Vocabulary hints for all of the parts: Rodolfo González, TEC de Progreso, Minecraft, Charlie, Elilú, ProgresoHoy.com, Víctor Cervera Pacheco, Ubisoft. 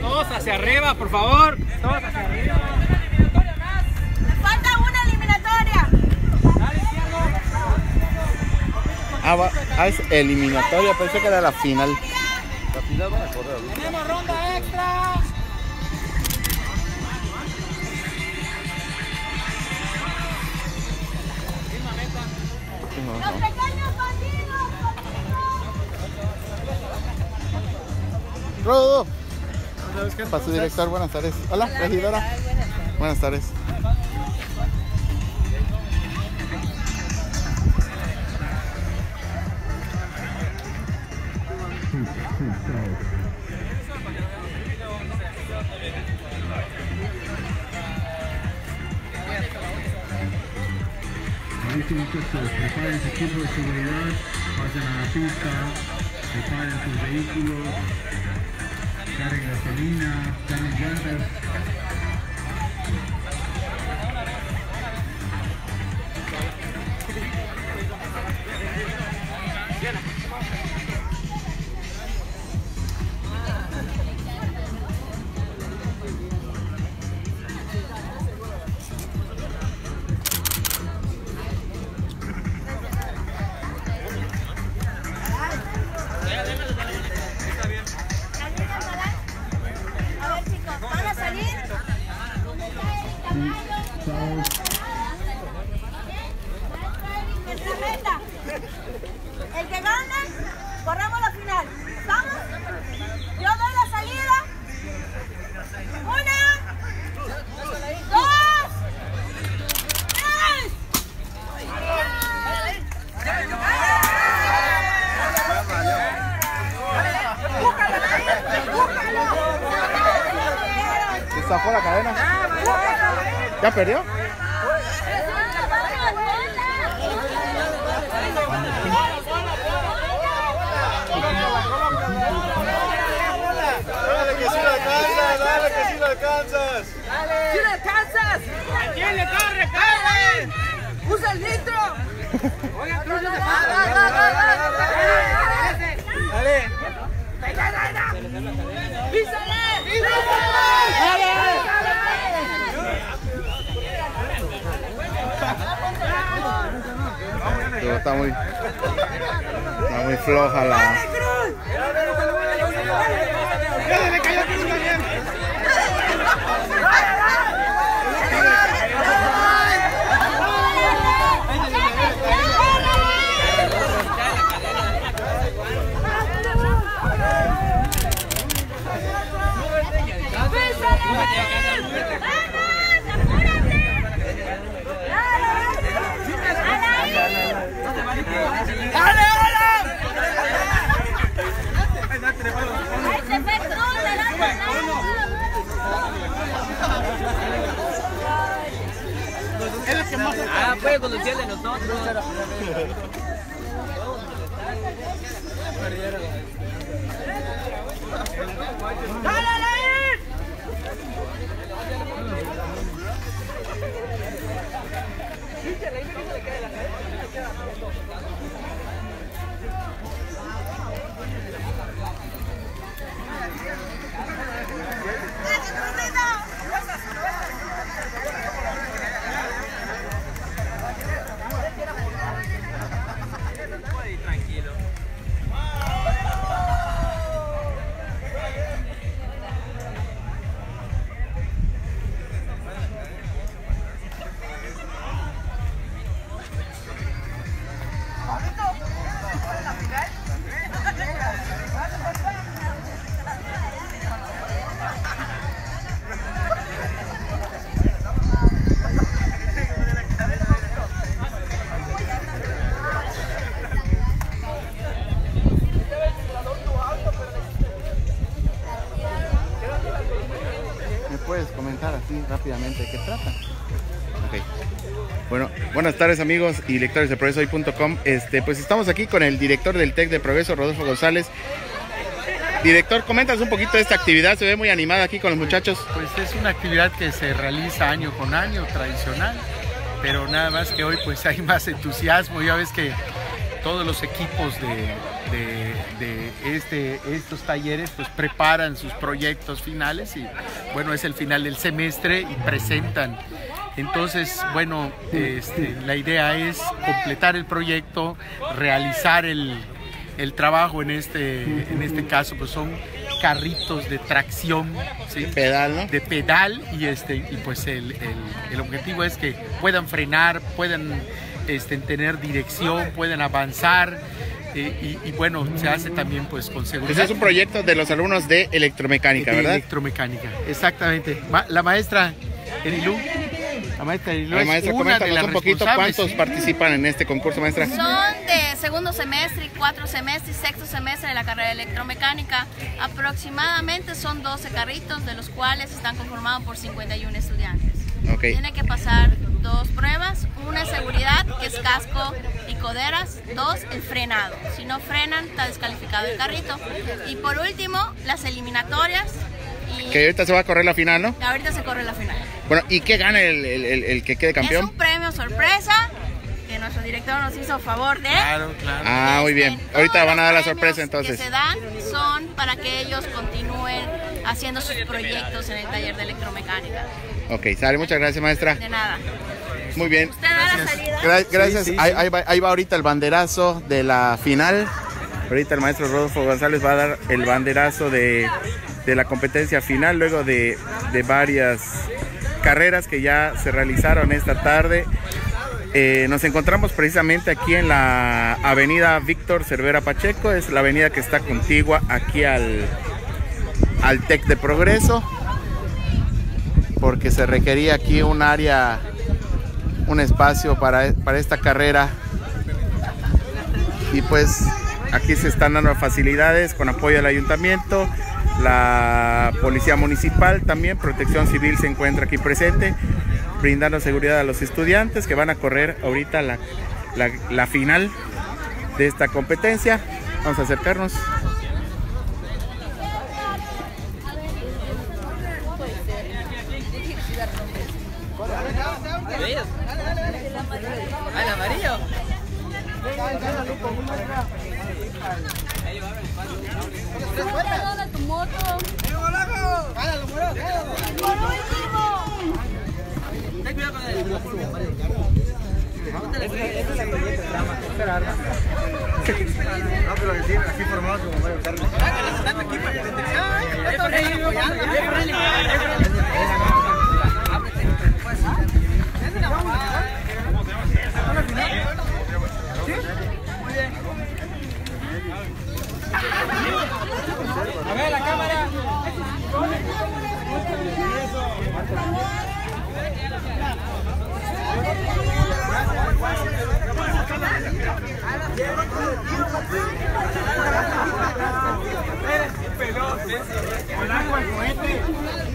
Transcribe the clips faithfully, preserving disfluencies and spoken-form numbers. Todos hacia arriba, por favor. Todos hacia arriba. Falta una eliminatoria. Ah, va. Ah, es eliminatoria, pensé que era la final. La final van a correr. Tenemos ronda extra. Los pequeños bandidos, bandidos. Rodo. Para su director, buenas tardes. Hola, hola regidora. Buenas tardes. Dicen muchachos, preparen su equipo de seguridad, vayan a la pista, preparen sus vehículos, carguen gasolina, carguen llantas. ¿Ya perdió? Dale que sí lo alcanzas, dale que sí lo alcanzas. Dale. ¿Sí lo alcanzas? ¿A quién le corre, cabrón? ¡Usa el litro! Oiga, dale, dale, dale. ¡Písale! Pero está muy, está muy floja la... Ah, pues con los de nosotros. ¡Dale, rápidamente qué trata. Okay. Bueno, buenas tardes amigos y lectores de Progreso Hoy punto com. Este, pues estamos aquí con el director del TEC de Progreso, Rodolfo González. Director, coméntanos un poquito de esta actividad, se ve muy animada aquí con los muchachos. Pues, pues es una actividad que se realiza año con año, tradicional, pero nada más que hoy pues hay más entusiasmo. Ya ves que todos los equipos de de, de este, estos talleres, pues preparan sus proyectos finales y bueno, es el final del semestre y presentan. Entonces, bueno, este, la idea es completar el proyecto, realizar el, el trabajo en este, en este caso, pues son carritos de tracción, ¿sí? De pedal, ¿no? De pedal y, este, y pues el, el, el objetivo es que puedan frenar, puedan este, tener dirección, puedan avanzar. Eh, y, y bueno, se hace también pues con seguridad. Ese es un proyecto de los alumnos de electromecánica, de, de ¿verdad? Electromecánica, exactamente. Ma, la maestra Elilú. La maestra Elilú. La maestra, coméntanos un poquito cuántos sí. participan en este concurso, maestra. Son de segundo semestre, cuarto semestre y sexto semestre de la carrera de electromecánica. Aproximadamente son doce carritos, de los cuales están conformados por cincuenta y uno estudiantes. Okay. Tiene que pasar dos pruebas, una seguridad, que es casco y coderas, dos, el frenado. Si no frenan, está descalificado el carrito. Y por último, las eliminatorias. Y que ahorita se va a correr la final, ¿no? Ahorita se corre la final. Bueno, ¿y qué gana el, el, el, el que quede campeón? Es un premio sorpresa que nuestro director nos hizo favor de. Claro, claro. Ah, muy bien. Ahorita van a dar la sorpresa entonces. Que se dan son para que ellos continúen haciendo sus proyectos en el taller de electromecánica. Ok, sale, muchas gracias, maestra. De nada. Muy bien. ¿Usted da la salida? Gra gracias. Sí, sí, sí. Ahí, ahí, va, ahí va ahorita el banderazo de la final. Ahorita el maestro Rodolfo González va a dar el banderazo de, de la competencia final, luego de, de varias carreras que ya se realizaron esta tarde. Eh, nos encontramos precisamente aquí en la avenida Víctor Cervera Pacheco. Es la avenida que está contigua aquí al, al TEC de Progreso, porque se requería aquí un área, un espacio para, para esta carrera, y pues aquí se están dando facilidades con apoyo del ayuntamiento, la policía municipal también, protección civil se encuentra aquí presente, brindando seguridad a los estudiantes que van a correr ahorita la, la, la final de esta competencia. Vamos a acercarnos. ¿Al amarillo? A ver la cámara.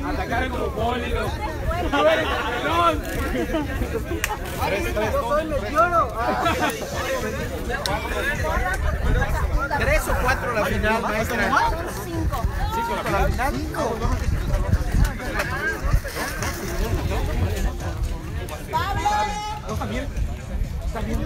Atacar el monopólio. A ver, pelón. Tres o cuatro la final, maestra. Cinco. Cinco la final. Cinco. Pablo. No, también. También.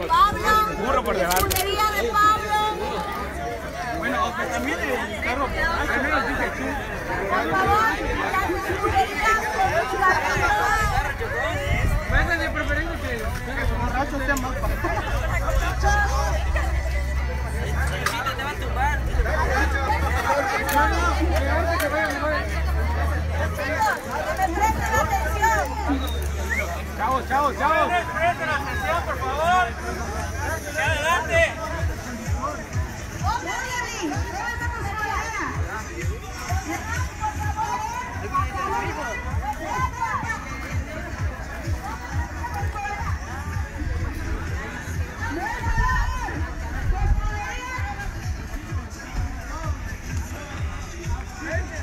Pablo, por debajo. Escudería de Pablo. Bueno, aunque también el carro, al menos dice tú. Por favor, las escuderías de Pablo. Puede ser de preferencia que los borrachos sean más pasados. Te va a tumbar. Chao, chao, chao. Presten atención, por favor. Hacia adelante.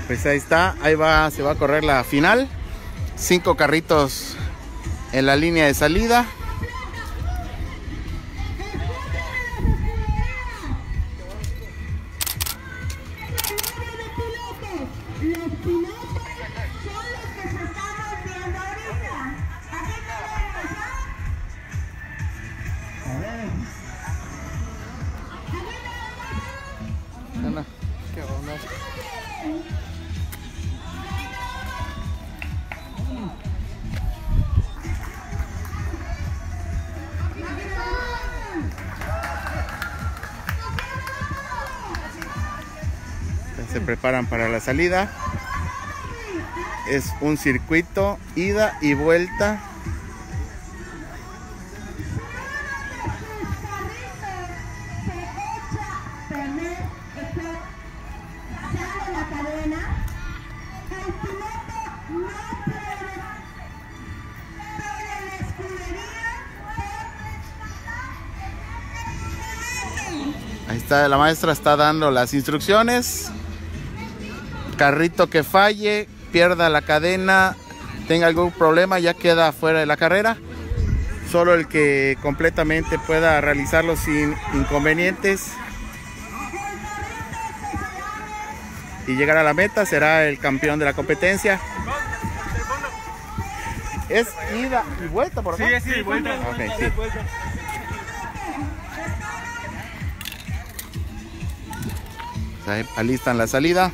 Pues ahí está, ahí va, se va a correr la final. Cinco carritos en la línea de salida. preparan para la salida. Es un circuito, ida y vuelta. Ahí está, la maestra está dando las instrucciones. Carrito que falle, pierda la cadena, tenga algún problema, ya queda fuera de la carrera. Solo el que completamente pueda realizarlo sin inconvenientes y llegar a la meta será el campeón de la competencia. Es ida y vuelta, por favor. Sí, sí, vuelta. Okay, sí. Ahí alistan la salida.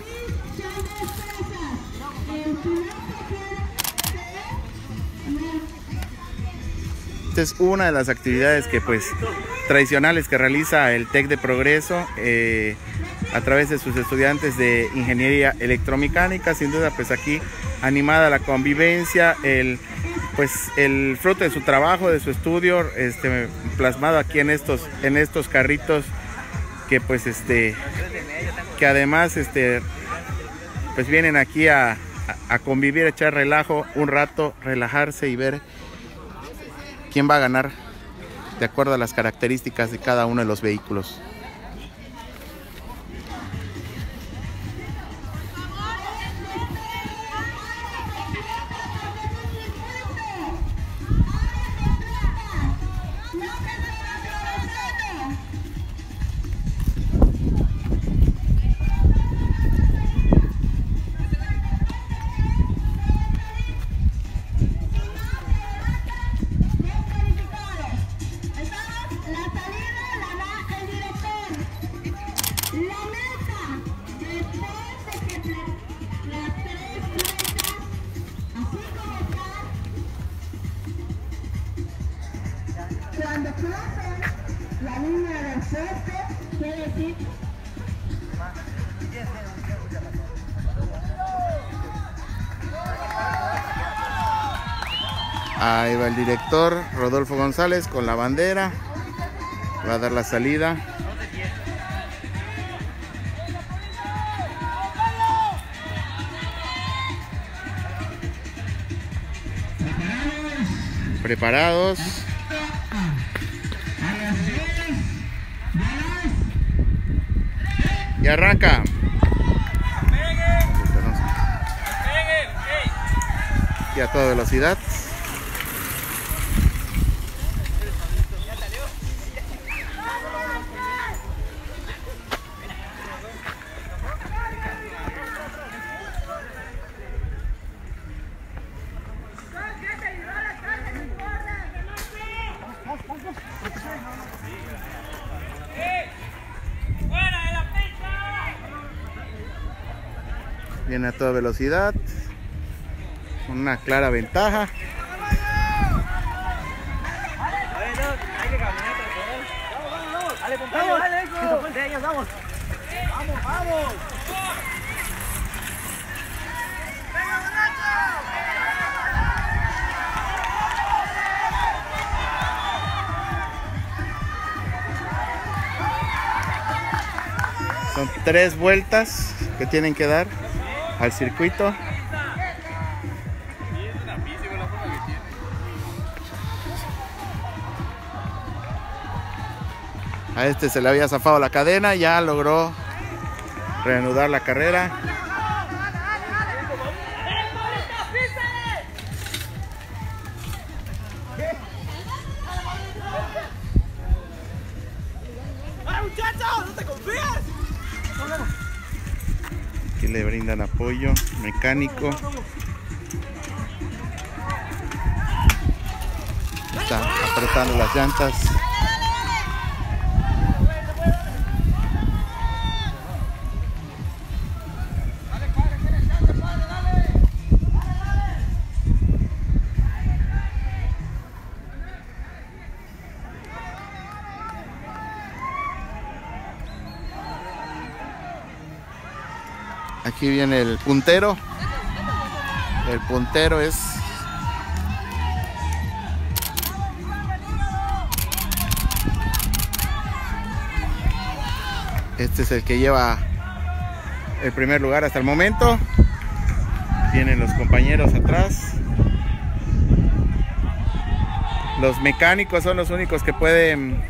Esta es una de las actividades que, pues, tradicionales que realiza el TEC de Progreso eh, a través de sus estudiantes de ingeniería electromecánica. Sin duda, pues aquí animada la convivencia, el, pues, el fruto de su trabajo, de su estudio, este, plasmado aquí en estos, en estos carritos que, pues, este, que además, este, pues vienen aquí a, a convivir, a echar relajo un rato, relajarse y ver quién va a ganar de acuerdo a las características de cada uno de los vehículos. Ahí va el director Rodolfo González con la bandera, va a dar la salida. Preparados. Y arranca. Y a toda velocidad. Viene a toda velocidad, con una clara ventaja. Son tres vueltas que tienen que dar al circuito. A este se le había zafado la cadena, ya logró reanudar la carrera. Aquí le brindan apoyo mecánico. Está apretando las llantas. Aquí viene el puntero. El puntero es este es el que lleva el primer lugar hasta el momento. Vienen los compañeros atrás. Los mecánicos son los únicos que pueden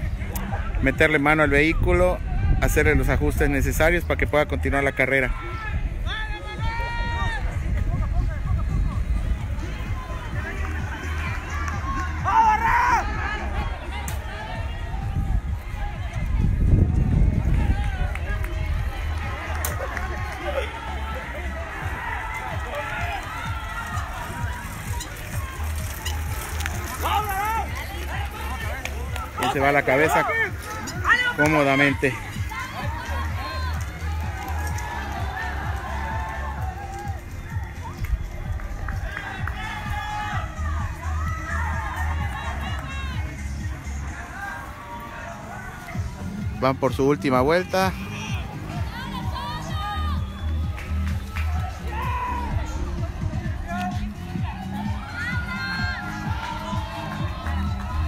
meterle mano al vehículo, hacerle los ajustes necesarios para que pueda continuar la carrera. Se va la cabeza cómodamente. Van por su última vuelta.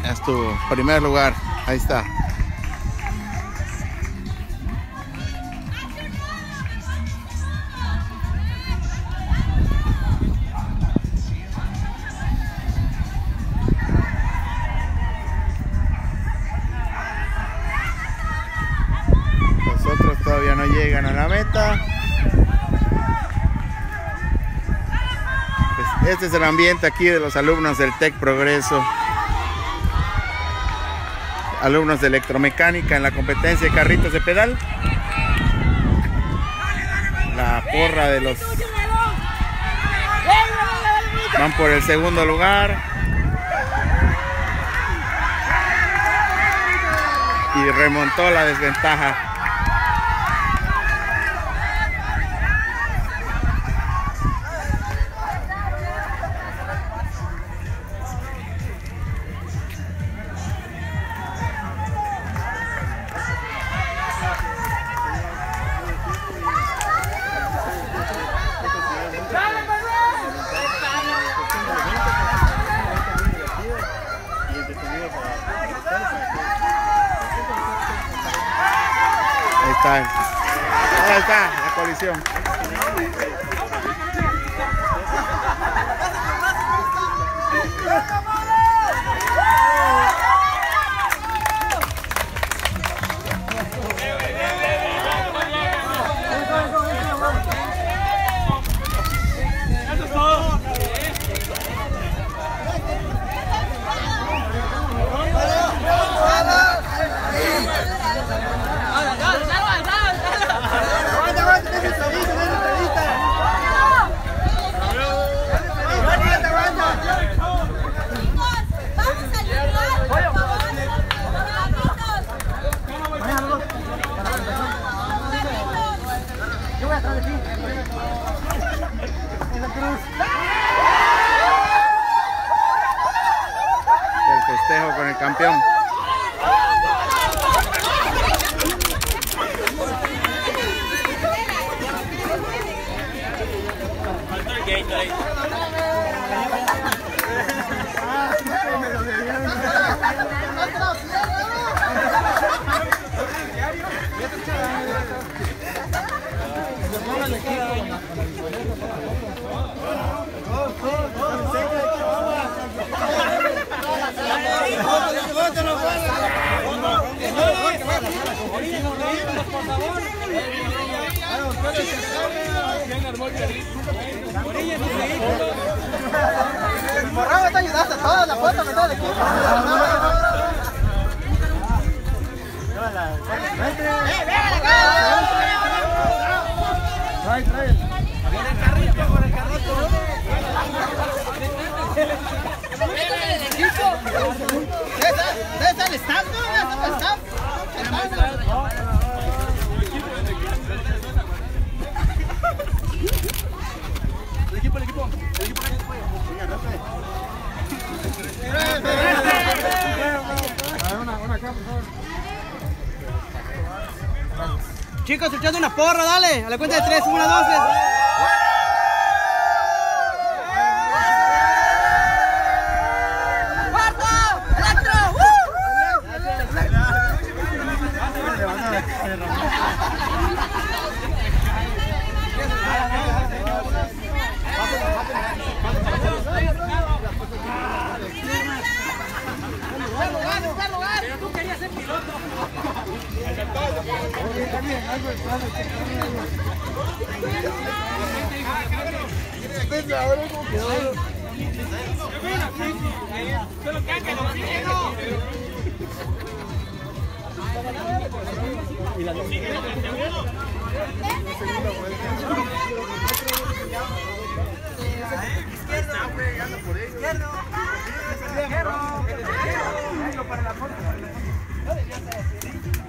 Es tu primer lugar, ahí está. Los otros todavía no llegan a la meta. Pues este es el ambiente aquí de los alumnos del TEC Progreso. Alumnos de electromecánica en la competencia de carritos de pedal. La porra de los... Van por el segundo lugar. Y remontó la desventaja. Ahí está la colisión. El festejo con el campeón. El morrado te ayudaste a todas las fotos, todo el equipo. Trae, trae. Viene el carrito, con el carrito. ¿Dónde está el stand? ¿Dónde está el stand? Chicos, echad una porra, dale, a la cuenta de tres, uno, dos, tres.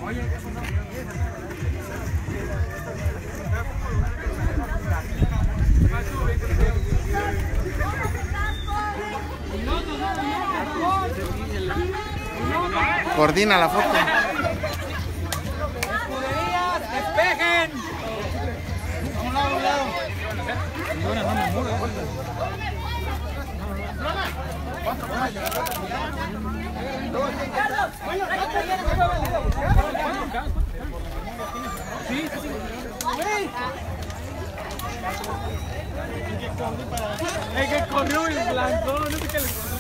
Oye, eso no coordina la foto. ¡Escuderías, despejen! A un lado, a un lado. No, no, no, no, no, no, no,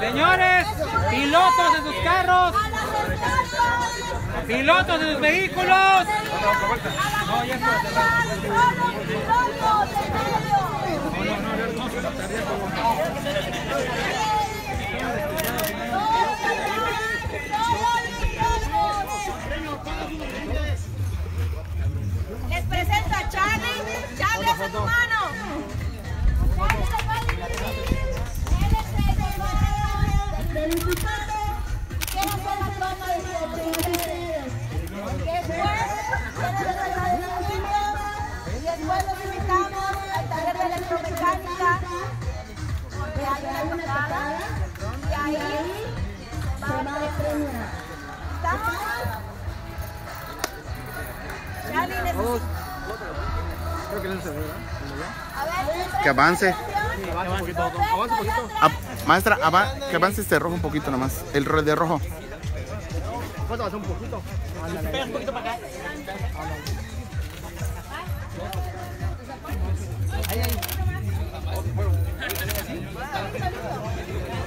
señores, pilotos de sus carros, pilotos de sus vehículos. Les presento a Charlie. Charlie, es tu mano. Él es el diputado que va a la toma de decisiones. Después, después los invitamos al taller de electromecánica, porque hay una juntada y ahí vamos a premiar. ¿Estamos? Creo que no se ve, ¿verdad? Que avance. A, maestra, ava, que avance este rojo un poquito nomás. El de rojo. ¿Cuánto hace un poquito? Espera un poquito para acá. Ahí, ahí.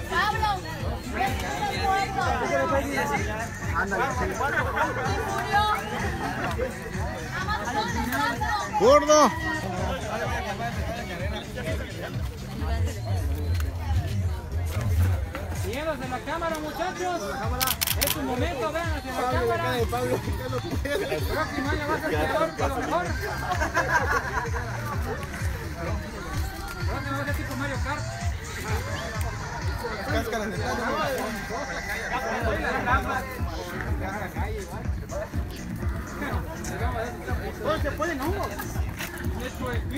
Pablo, ¡Ándale! ¡Gordo! Miedos de la cámara, muchachos. Es un momento, vean hacia la cámara. El próximo año va a ser peor que lo mejor. El próximo va a ser tipo Mario Kart. Cáscaras de plata. La calle, igual. No se puede, no.